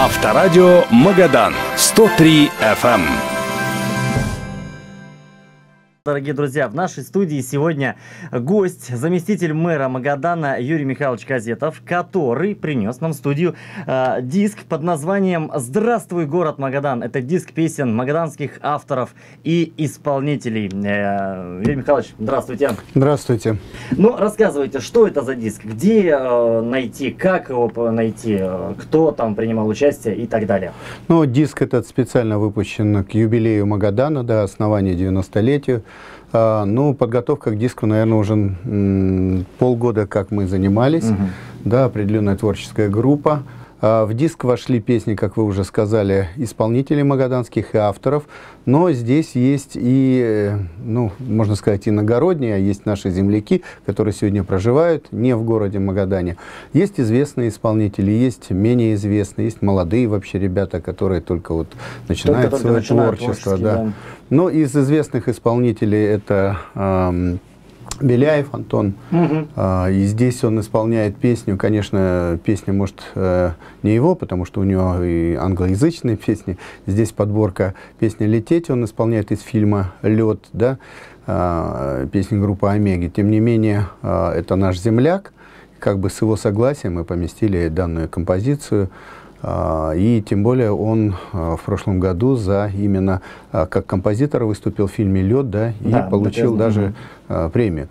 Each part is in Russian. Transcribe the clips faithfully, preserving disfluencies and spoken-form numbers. Авторадио Магадан сто три эф эм. Дорогие друзья, в нашей студии сегодня гость, заместитель мэра Магадана Юрий Михайлович Казетов, который принес нам в студию э, диск под названием «Здравствуй, город Магадан». Это диск песен магаданских авторов и исполнителей. Э, Юрий Михайлович, здравствуйте. Здравствуйте. Ну, рассказывайте, что это за диск, где э, найти, как его найти, э, кто там принимал участие и так далее. Ну, диск этот специально выпущен к юбилею Магадана, до основания девяностолетию. Ну, подготовка к диску, наверное, уже полгода, как мы занимались. Uh-huh. Да, определенная творческая группа. В диск вошли песни, как вы уже сказали, исполнителей магаданских и авторов. Но здесь есть и, ну, можно сказать, иногородние, а есть наши земляки, которые сегодня проживают не в городе Магадане. Есть известные исполнители, есть менее известные, есть молодые вообще ребята, которые только вот начинают только свое начинают творчество. Да. Да. Но из известных исполнителей это... Эм, Беляев Антон, угу. а, и здесь он исполняет песню, конечно, песня, может, не его, потому что у него и англоязычные песни, здесь подборка песни «Лететь», он исполняет из фильма «Лед», да, а, песни группы «Омеги», тем не менее, а, это наш земляк, как бы с его согласия мы поместили данную композицию. И тем более он в прошлом году за именно как композитор выступил в фильме «Лед», да, и да, получил да, даже да. премию.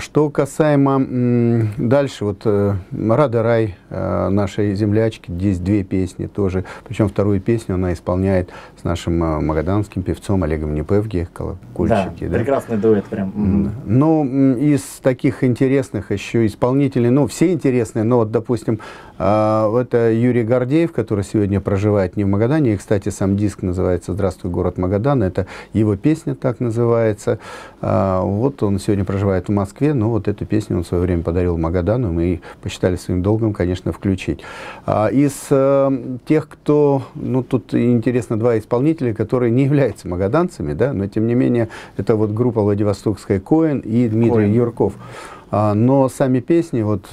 Что касаемо дальше, вот «Рада рай» нашей землячки, здесь две песни тоже, причем вторую песню она исполняет с нашим магаданским певцом Олегом Непевгей, «Колокольчики». Да, да, прекрасный дуэт прям. Ну, из таких интересных еще исполнителей, ну, все интересные, но вот, допустим, это Юрий Гордеев, который сегодня проживает не в Магадане, и, кстати, сам диск называется «Здравствуй, город Магадан», это его песня так называется, вот он сегодня проживает в Москве. В Москве, но вот эту песню он в свое время подарил Магадану, мы посчитали своим долгом, конечно, включить. А из э, тех, кто, ну, тут интересно, два исполнителя, которые не являются магаданцами, да, но тем не менее, это вот группа владивостокская «Коэн» и Дмитрий Юрков. Но сами песни, вот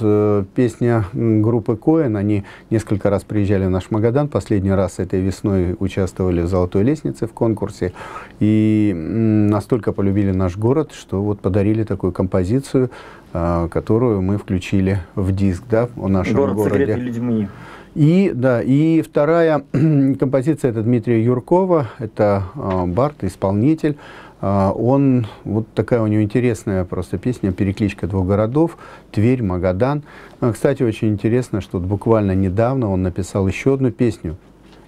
песня группы «Коэн», они несколько раз приезжали в наш Магадан. Последний раз этой весной участвовали в «Золотой лестнице» в конкурсе. И настолько полюбили наш город, что вот подарили такую композицию, которую мы включили в диск, да, о нашем городе. «Город, согретый людьми». И, да, и вторая композиция – это Дмитрия Юркова, это бард, исполнитель. Он, вот такая у него интересная просто песня, перекличка двух городов, Тверь, Магадан. Кстати, очень интересно, что буквально недавно он написал еще одну песню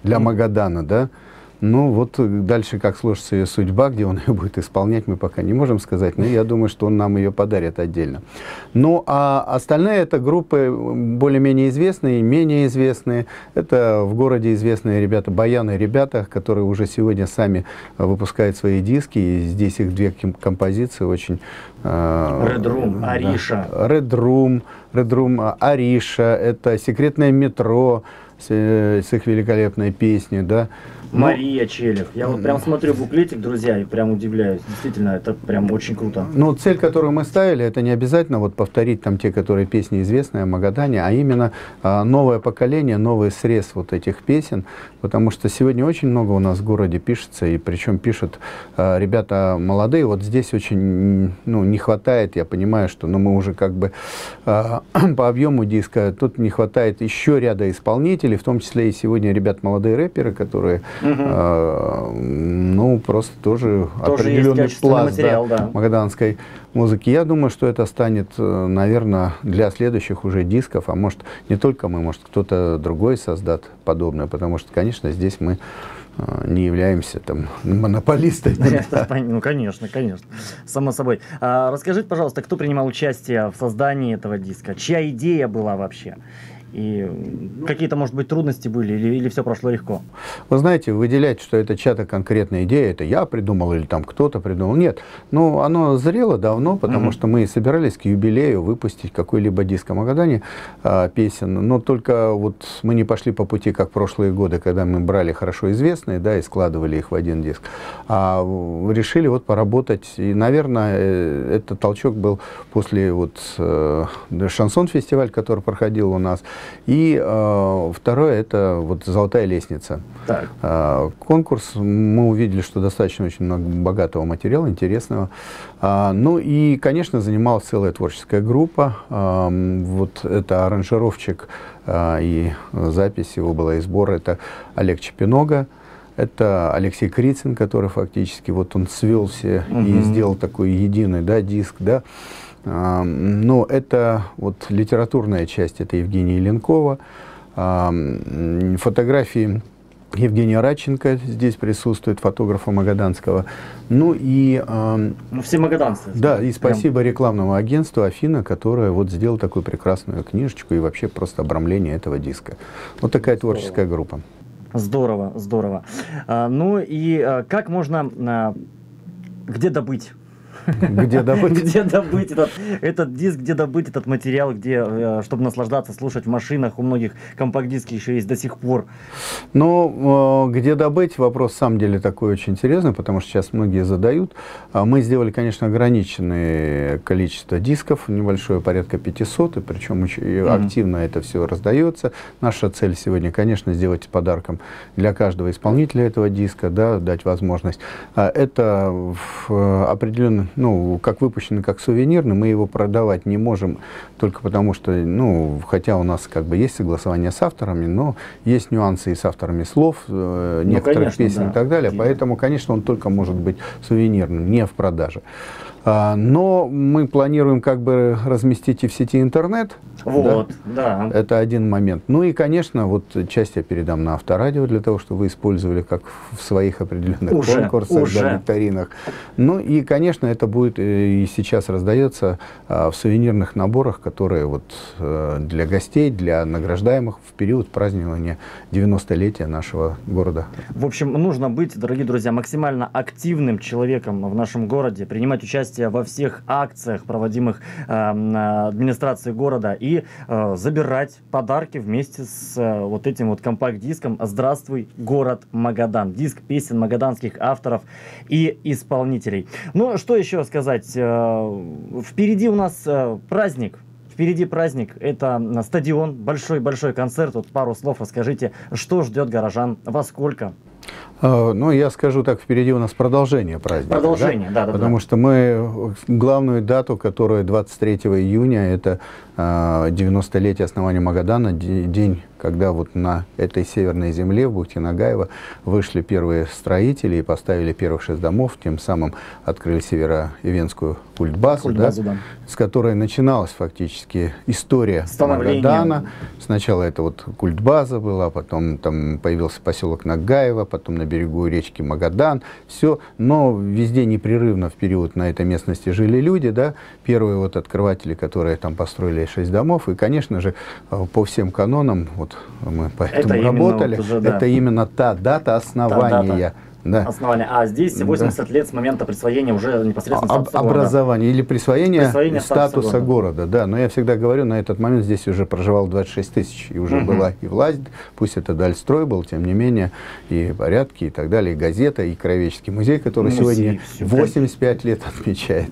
для Магадана, да. Ну, вот дальше как сложится ее судьба, где он ее будет исполнять, мы пока не можем сказать, но я думаю, что он нам ее подарит отдельно. Ну, а остальные это группы более-менее известные, менее известные. Это в городе известные ребята, баяны ребята, которые уже сегодня сами выпускают свои диски, и здесь их две композиции очень... Red Room, Ариша. Red Room, Red Room, Ариша, это «Секретное метро» с, с их великолепной песней, да. Мария Челев. Я вот прям смотрю буклетик, друзья, и прям удивляюсь. Действительно, это прям очень круто. Ну, цель, которую мы ставили, это не обязательно вот повторить там те, которые песни известные о Магадане, а именно а, новое поколение, новый срез вот этих песен, потому что сегодня очень много у нас в городе пишется, и причем пишут а, ребята молодые. Вот здесь очень, ну, не хватает, я понимаю, что, ну, мы уже как бы а, по объему диска, тут не хватает еще ряда исполнителей, в том числе и сегодня ребят молодые рэперы, которые... Угу. А, ну, просто тоже, тоже определенный пласт, да, да. магаданской музыки. Я думаю, что это станет, наверное, для следующих уже дисков, а может, не только мы, может, кто-то другой создаст подобное, потому что, конечно, здесь мы не являемся там монополистами. Ну, конечно, конечно. Само собой. А, расскажите, пожалуйста, кто принимал участие в создании этого диска? Чья идея была вообще? И какие-то, может быть, трудности были, или, или все прошло легко? Вы знаете, выделять, что это чья-то конкретная идея, это я придумал или там кто-то придумал, нет. Ну, оно зрело давно, потому mm-hmm. что мы собирались к юбилею выпустить какой-либо диск о Магадане э, песен, но только вот мы не пошли по пути, как прошлые годы, когда мы брали хорошо известные, да, и складывали их в один диск, а решили вот поработать. И, наверное, э, этот толчок был после вот э, шансон-фестиваль, который проходил у нас. И э, второе, это вот «Золотая лестница». Э, конкурс, мы увидели, что достаточно очень много богатого материала, интересного. Э, ну и, конечно, занималась целая творческая группа. Э, вот это аранжировщик э, и запись его была, и сбор. Это Олег Чепинога. Это Алексей Крицин, который фактически, вот он свел все угу. и сделал такой единый, да, диск, да. А, но это вот литературная часть, это Евгения Иленкова, а, фотографии Евгения Радченко здесь присутствует, фотографа магаданского. Ну и... А, ну, все магаданцы. Да, и спасибо прям. Рекламному агентству «Афина», которое вот сделало такую прекрасную книжечку и вообще просто обрамление этого диска. Вот такая творческая группа. Здорово, здорово. А, ну и а, как можно, а, где добыть? Где добыть? Где добыть этот, этот диск, где добыть этот материал, где, чтобы наслаждаться, слушать в машинах. У многих компакт-диски еще есть до сих пор. Ну, где добыть, вопрос, на самом деле, такой очень серьезный, потому что сейчас многие задают. Мы сделали, конечно, ограниченное количество дисков, небольшое, порядка пятисот, и причем mm-hmm. активно это все раздается. Наша цель сегодня, конечно, сделать подарком для каждого исполнителя этого диска, да, дать возможность. Это в определенном... Ну, как выпущенный, как сувенирный, мы его продавать не можем, только потому что, ну, хотя у нас как бы есть согласование с авторами, но есть нюансы и с авторами слов, э, ну, некоторых конечно, песен да. и так далее, поэтому, конечно, он только может быть сувенирным, не в продаже. Но мы планируем как бы разместить и в сети интернет. Вот, да. да. Это один момент. Ну и, конечно, вот часть я передам на Авторадио для того, чтобы вы использовали как в своих определенных уже, конкурсах, уже. Да, викторинах. Ну и, конечно, это будет и сейчас раздается в сувенирных наборах, которые вот для гостей, для награждаемых в период празднования девяностолетия нашего города. В общем, нужно быть, дорогие друзья, максимально активным человеком в нашем городе, принимать участие во всех акциях, проводимых э, администрацией города, и э, забирать подарки вместе с э, вот этим вот компакт-диском «Здравствуй, город Магадан». Диск песен магаданских авторов и исполнителей. Ну, что еще сказать? Э, впереди у нас э, праздник. Впереди праздник. Это стадион. Большой-большой концерт. Вот пару слов расскажите, что ждет горожан, во сколько? Ну, я скажу так, впереди у нас продолжение праздника. Продолжение, да, да, да. Потому да. что мы главную дату, которая двадцать третьего июня, это девяностолетие основания Магадана, день, когда вот на этой северной земле в бухте Нагаева вышли первые строители и поставили первых шесть домов, тем самым открыли северо-ивенскую культбазу, культбазу да, да. с которой начиналась фактически история Магадана. Сначала это вот культбаза была, потом там появился поселок Нагаева, потом на берегу речки Магадан, все, но везде непрерывно в период на этой местности жили люди, да, первые вот открыватели, которые там построили шесть домов, и, конечно же, по всем канонам, вот мы поэтому это работали, именно уже, да. это именно та дата основания. Да. Основания. А здесь восемьдесят да. лет с момента присвоения уже непосредственно Об, статуса образования города. Или присвоения, присвоения статуса, статуса города. города. Да, но я всегда говорю, на этот момент здесь уже проживало двадцать шесть тысяч. И уже угу. была и власть, пусть это Дальстрой был, тем не менее, и порядки, и так далее, и газета, и Кровеческий музей, который музей, сегодня все, восемьдесят пять лет отмечает.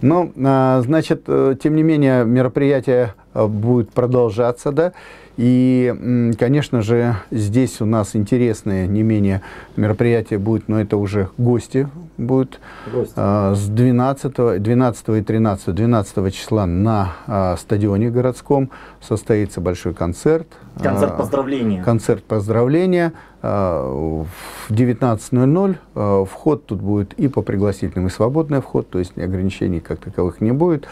Но, значит, тем не менее, мероприятие будет продолжаться, да, и, конечно же, здесь у нас интересные не менее мероприятия будут, но это уже гости будут. Гости. А, с двенадцатого, двенадцатого и тринадцатого, двенадцатого числа на а, стадионе городском состоится большой концерт. Концерт поздравления. А, концерт поздравления а, в девятнадцать ноль ноль. А, вход тут будет и по пригласительным, и свободный вход, то есть ограничений как таковых не будет.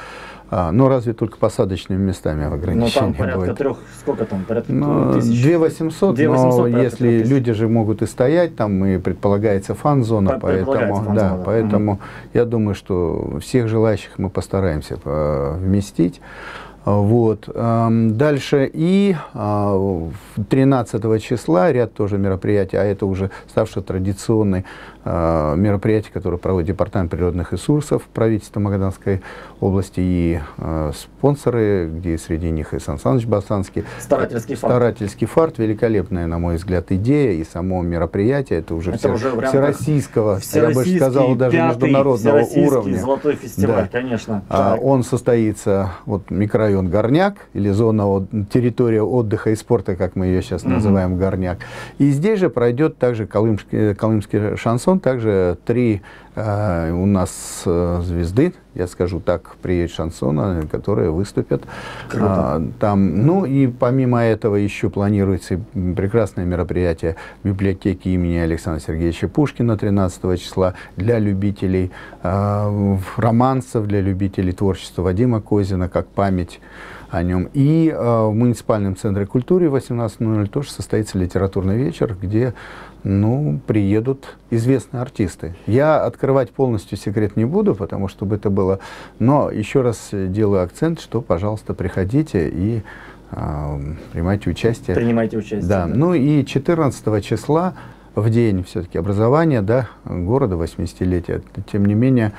А, но разве только посадочными местами ограничения. Ну, там порядка будет. трех, сколько там, порядка ну, тысяч? две тысячи восемьсот, но если люди же могут и стоять, там и предполагается фан-зона, поэтому, фан да, да. поэтому угу. я думаю, что всех желающих мы постараемся вместить. Вот. Дальше и тринадцатого числа ряд тоже мероприятий, а это уже ставшее традиционное мероприятие, которое проводит Департамент природных ресурсов правительства Магаданской области и спонсоры, где среди них и Сан Саныч Басанский. Старательский фарт. Старательский фарт. Великолепная, на мой взгляд, идея и само мероприятие. Это уже, это все, уже всероссийского, я бы сказал, даже пятый, международного уровня. Золотой фестиваль, да. конечно. А, он состоится, вот микрорайон район Горняк, или зона, территория отдыха и спорта, как мы ее сейчас mm-hmm. называем, Горняк. И здесь же пройдет также колымский, колымский шансон, также три э, у нас э, звезды, я скажу так, приедет шансона, которые выступят. А, там, ну и помимо этого еще планируется прекрасное мероприятие в библиотеке имени Александра Сергеевича Пушкина тринадцатого числа для любителей э, романсов, для любителей творчества Вадима Козина, как память о нем. И э, в муниципальном центре культуры в восемнадцать ноль ноль тоже состоится литературный вечер, где ну, приедут известные артисты. Я открывать полностью секрет не буду, потому что это было... Но еще раз делаю акцент, что, пожалуйста, приходите и э, принимайте участие. Принимайте участие. Да. Да. Ну и четырнадцатого числа... в день все-таки образования, да, города, восьмидесятилетия. Тем не менее,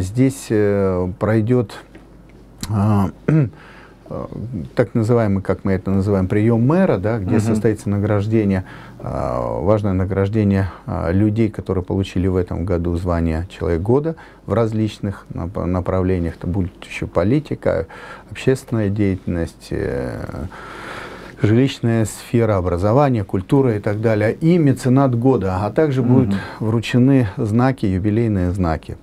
здесь пройдет так называемый, как мы это называем, прием мэра, да, где [S2] Uh-huh. [S1] Состоится награждение, важное награждение людей, которые получили в этом году звание «Человек года» в различных направлениях. Это будет еще политика, общественная деятельность, жилищная сфера, образование, культура и так далее, и меценат года, а также Mm-hmm. будут вручены знаки, юбилейные знаки.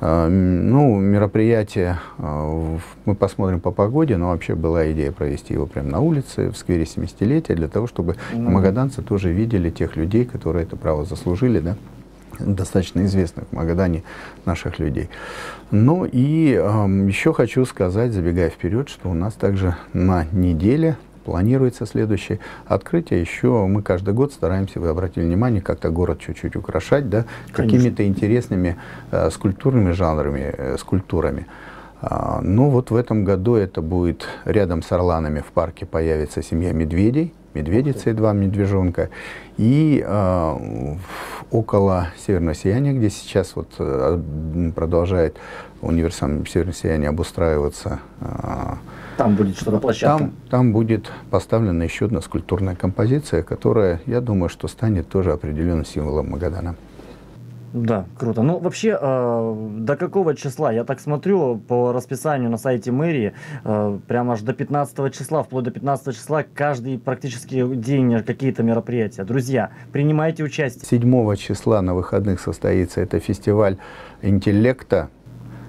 Ну, мероприятие, мы посмотрим по погоде, но вообще была идея провести его прямо на улице, в сквере семидесятилетия, для того, чтобы Mm-hmm. магаданцы тоже видели тех людей, которые это право заслужили, да? Достаточно известных в Магадане наших людей. Ну и э, еще хочу сказать, забегая вперед, что у нас также на неделе планируется следующее открытие. Еще мы каждый год стараемся, вы обратили внимание, как-то город чуть-чуть украшать, да, какими-то интересными э, скульптурными жанрами, э, скульптурами. А, ну вот в этом году это будет рядом с Орланами в парке появится семья медведей, медведица и два медвежонка. И э, около «Северного сияния», где сейчас вот продолжает универсам «Северное сияние» обустраиваться, э, там будет что-то площадка. Там, там будет поставлена еще одна скульптурная композиция, которая, я думаю, что станет тоже определенным символом Магадана. Да, круто. Ну, вообще, э, до какого числа? Я так смотрю по расписанию на сайте мэрии, э, прямо аж до пятнадцатого числа, вплоть до пятнадцатого числа, каждый практически день какие-то мероприятия. Друзья, принимайте участие. седьмого числа на выходных состоится это фестиваль интеллекта.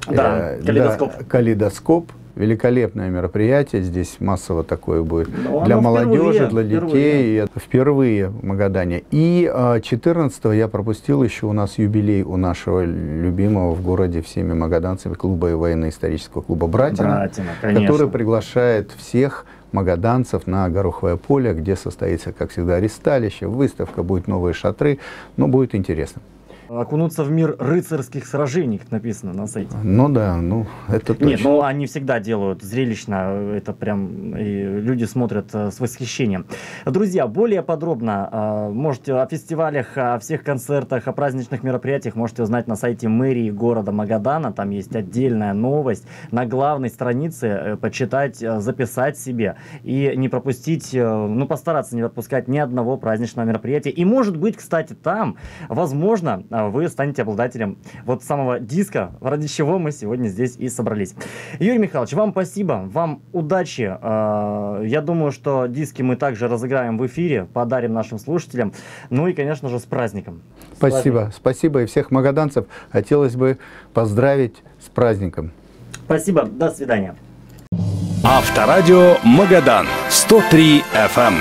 Да, э, калейдоскоп. Да, калейдоскоп. Великолепное мероприятие, здесь массово такое будет Но для молодежи, впервые, для детей, впервые, впервые в Магадане. И четырнадцатого я пропустил, еще у нас юбилей у нашего любимого в городе всеми магаданцами клуба и военно-исторического клуба «Братина», Братина который приглашает всех магаданцев на Гороховое поле, где состоится, как всегда, аресталище, выставка, будут новые шатры, но будет интересно. Окунуться в мир рыцарских сражений, написано на сайте. Ну да, ну это точно. Нет, ну они всегда делают зрелищно, это прям и люди смотрят э, с восхищением. Друзья, более подробно э, можете о фестивалях, о всех концертах, о праздничных мероприятиях можете узнать на сайте мэрии города Магадана. Там есть отдельная новость. На главной странице э, почитать, э, записать себе и не пропустить, э, ну постараться не пропускать ни одного праздничного мероприятия. И может быть, кстати, там, возможно, вы станете обладателем вот самого диска, ради чего мы сегодня здесь и собрались. Юрий Михайлович, вам спасибо, вам удачи. Я думаю, что диски мы также разыграем в эфире, подарим нашим слушателям. Ну и, конечно же, с праздником. Спасибо, с праздником. Спасибо и всех магаданцев. Хотелось бы поздравить с праздником. Спасибо, до свидания. Авторадио Магадан сто три эф эм.